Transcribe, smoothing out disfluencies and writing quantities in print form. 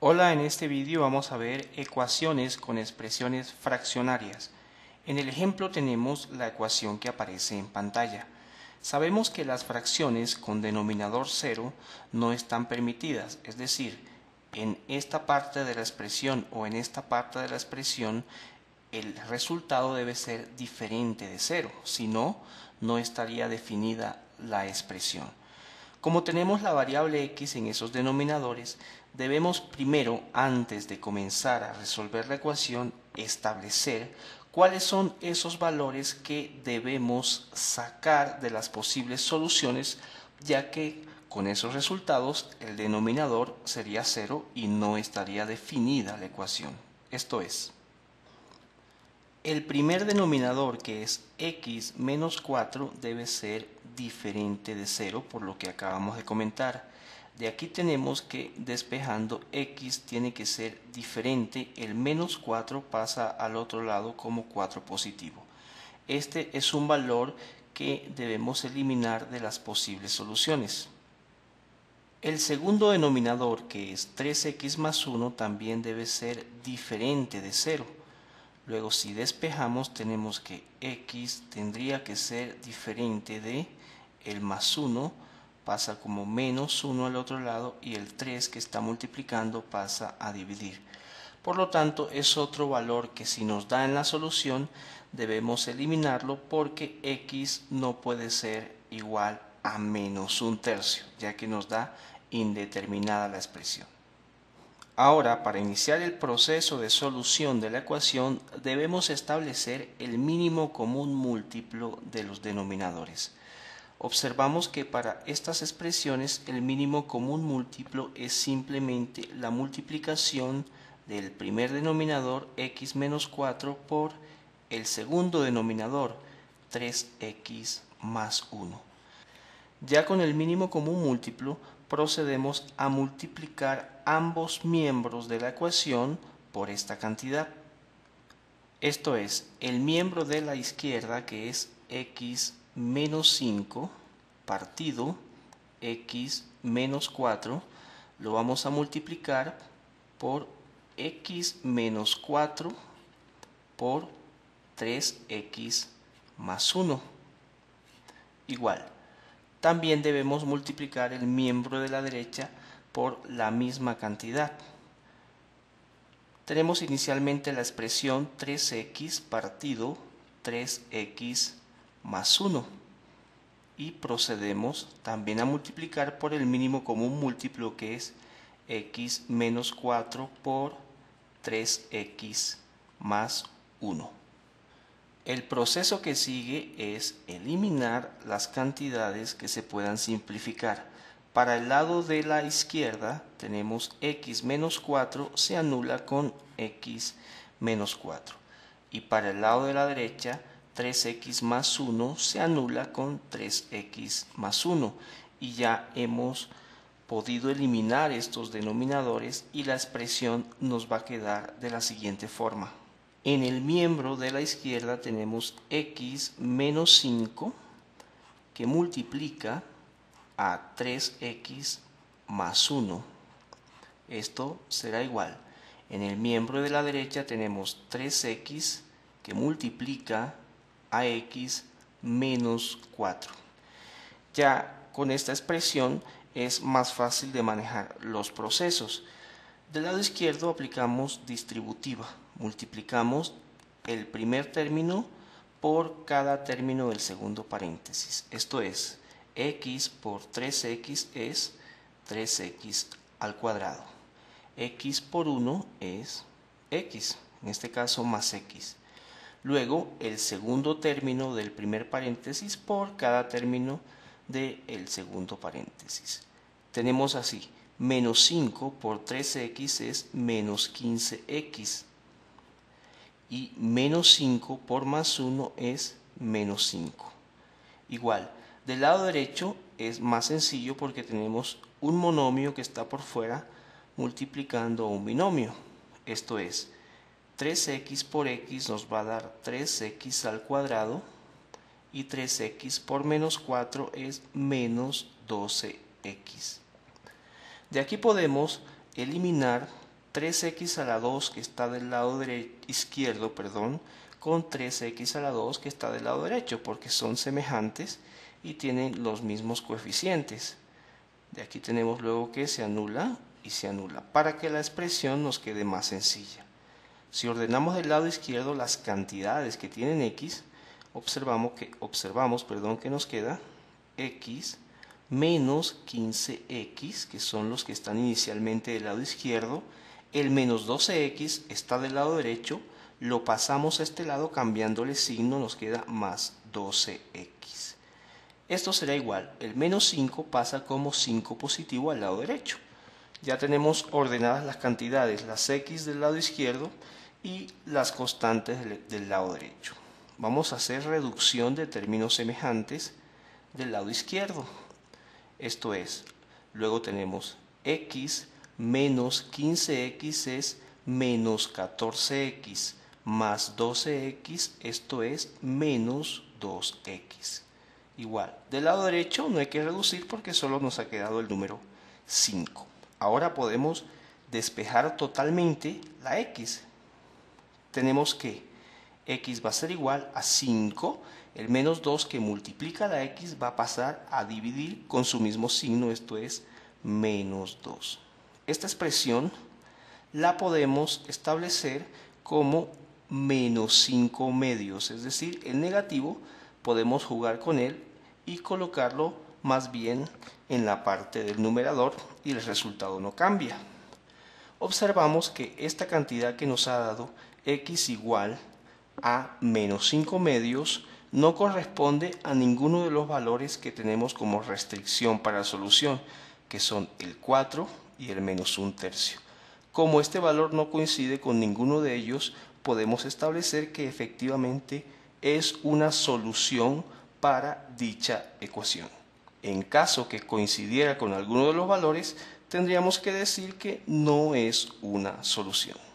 Hola, en este vídeo vamos a ver ecuaciones con expresiones fraccionarias. En el ejemplo tenemos la ecuación que aparece en pantalla. Sabemos que las fracciones con denominador cero no están permitidas, es decir, en esta parte de la expresión o en esta parte de la expresión el resultado debe ser diferente de cero, si no, no estaría definida la expresión. Como tenemos la variable x en esos denominadores, debemos primero, antes de comenzar a resolver la ecuación, establecer cuáles son esos valores que debemos sacar de las posibles soluciones, ya que con esos resultados el denominador sería cero y no estaría definida la ecuación. Esto es, el primer denominador, que es x menos 4, debe ser diferente de 0, por lo que acabamos de comentar. De aquí tenemos que, despejando, x tiene que ser diferente, el menos 4 pasa al otro lado como 4 positivo. Este es un valor que debemos eliminar de las posibles soluciones. El segundo denominador, que es 3x más 1, también debe ser diferente de 0. Luego, si despejamos, tenemos que x tendría que ser diferente de el más 1, pasa como menos 1 al otro lado, y el 3 que está multiplicando pasa a dividir. Por lo tanto, es otro valor que si nos da en la solución, debemos eliminarlo porque x no puede ser igual a menos 1/3, ya que nos da indeterminada la expresión. Ahora, para iniciar el proceso de solución de la ecuación, debemos establecer el mínimo común múltiplo de los denominadores. Observamos que para estas expresiones el mínimo común múltiplo es simplemente la multiplicación del primer denominador x menos 4 por el segundo denominador 3x más 1. Ya con el mínimo común múltiplo, procedemos a multiplicar ambos miembros de la ecuación por esta cantidad. Esto es, el miembro de la izquierda, que es x menos 5 partido x menos 4, lo vamos a multiplicar por x menos 4 por 3x más 1, igual. También debemos multiplicar el miembro de la derecha por la misma cantidad. Tenemos inicialmente la expresión 3x partido 3x más 1. Y procedemos también a multiplicar por el mínimo común múltiplo, que es x menos 4 por 3x más 1. El proceso que sigue es eliminar las cantidades que se puedan simplificar. Para el lado de la izquierda tenemos x menos 4 se anula con x menos 4. Y para el lado de la derecha 3x más 1 se anula con 3x más 1. Y ya hemos podido eliminar estos denominadores y la expresión nos va a quedar de la siguiente forma. En el miembro de la izquierda tenemos x menos 5 que multiplica a 3x más 1. Esto será igual. En el miembro de la derecha tenemos 3x que multiplica a x menos 4. Ya con esta expresión es más fácil de manejar los procesos. Del lado izquierdo aplicamos distributiva. Multiplicamos el primer término por cada término del segundo paréntesis. Esto es, x por 3x es 3x al cuadrado. X por 1 es x, en este caso más x. Luego, el segundo término del primer paréntesis por cada término del segundo paréntesis. Tenemos así. Menos 5 por 3x es menos 15x. Y menos 5 por más 1 es menos 5. Igual, del lado derecho es más sencillo porque tenemos un monomio que está por fuera multiplicando un binomio. Esto es, 3x por x nos va a dar 3x al cuadrado. Y 3x por menos 4 es menos 12x. De aquí podemos eliminar 3x a la 2 que está del lado izquierdo, perdón, con 3x a la 2 que está del lado derecho, porque son semejantes y tienen los mismos coeficientes. De aquí tenemos luego que se anula y se anula, para que la expresión nos quede más sencilla. Si ordenamos del lado izquierdo las cantidades que tienen x, observamos que nos queda x menos 15x, que son los que están inicialmente del lado izquierdo. El menos 12x está del lado derecho, lo pasamos a este lado cambiándole signo, nos queda más 12x. Esto será igual, el menos 5 pasa como 5 positivo al lado derecho. Ya tenemos ordenadas las cantidades, las x del lado izquierdo y las constantes del lado derecho. Vamos a hacer reducción de términos semejantes del lado izquierdo. Esto es, luego tenemos x menos 15x es menos 14x más 12x, esto es menos 2x. Igual, del lado derecho no hay que reducir porque solo nos ha quedado el número 5. Ahora podemos despejar totalmente la x. Tenemos que x va a ser igual a 5, el menos 2 que multiplica la x va a pasar a dividir con su mismo signo, esto es menos 2. Esta expresión la podemos establecer como menos 5 medios, es decir, el negativo podemos jugar con él y colocarlo más bien en la parte del numerador y el resultado no cambia. Observamos que esta cantidad que nos ha dado x igual a menos 5 medios no corresponde a ninguno de los valores que tenemos como restricción para la solución, que son el 4 y el menos 1/3. Como este valor no coincide con ninguno de ellos, podemos establecer que efectivamente es una solución para dicha ecuación. En caso que coincidiera con alguno de los valores, tendríamos que decir que no es una solución.